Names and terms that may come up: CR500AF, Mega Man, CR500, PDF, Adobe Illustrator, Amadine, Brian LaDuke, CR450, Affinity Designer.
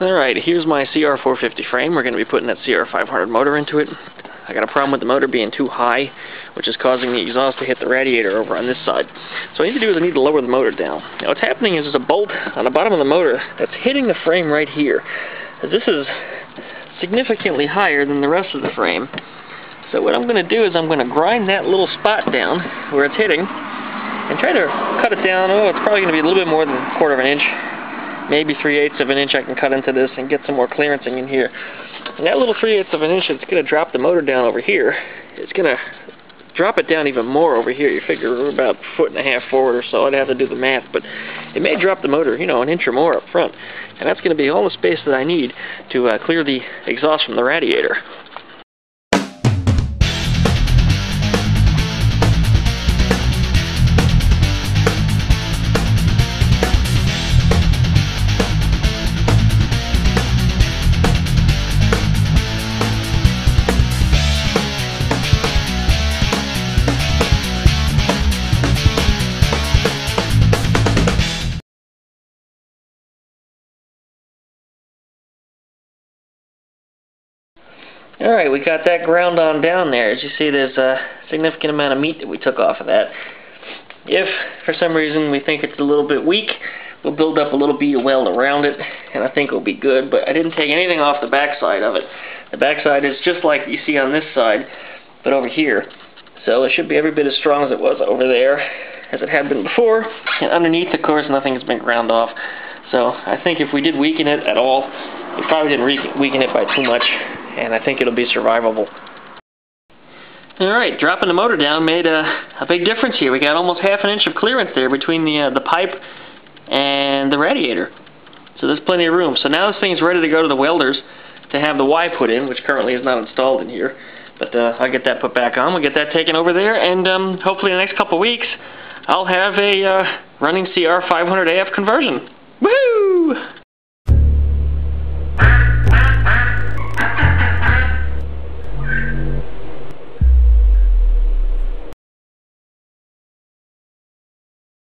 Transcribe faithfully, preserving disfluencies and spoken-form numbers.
Alright, here's my C R four fifty frame. We're going to be putting that C R five hundred motor into it. I got a problem with the motor being too high, which is causing the exhaust to hit the radiator over on this side. So what I need to do is I need to lower the motor down. Now what's happening is there's a bolt on the bottom of the motor that's hitting the frame right here. This is significantly higher than the rest of the frame. So what I'm going to do is I'm going to grind that little spot down where it's hitting and try to cut it down. Oh, it's probably going to be a little bit more than a quarter of an inch. Maybe three-eighths of an inch I can cut into this and get some more clearancing in here. And that little three-eighths of an inch that's going to drop the motor down over here, it's going to drop it down even more over here. You figure we're about a foot and a half forward or so. I'd have to do the math, but it may drop the motor, you know, an inch or more up front. And that's going to be all the space that I need to uh, clear the exhaust from the radiator. Alright, we got that ground on down there. As you see, there's a significant amount of meat that we took off of that. If, for some reason, we think it's a little bit weak, we'll build up a little bead of weld around it, and I think it'll be good, but I didn't take anything off the backside of it. The backside is just like you see on this side, but over here. So it should be every bit as strong as it was over there, as it had been before. And underneath, of course, nothing has been ground off. So I think if we did weaken it at all, we probably didn't weaken it by too much, and I think it'll be survivable. Alright, dropping the motor down made a, a big difference here. We got almost half an inch of clearance there between the, uh, the pipe and the radiator. So there's plenty of room. So now this thing's ready to go to the welders to have the Y put in, which currently is not installed in here. But uh, I'll get that put back on. We'll get that taken over there, and um, hopefully in the next couple weeks, I'll have a uh, running C R five hundred A F conversion. Woohoo!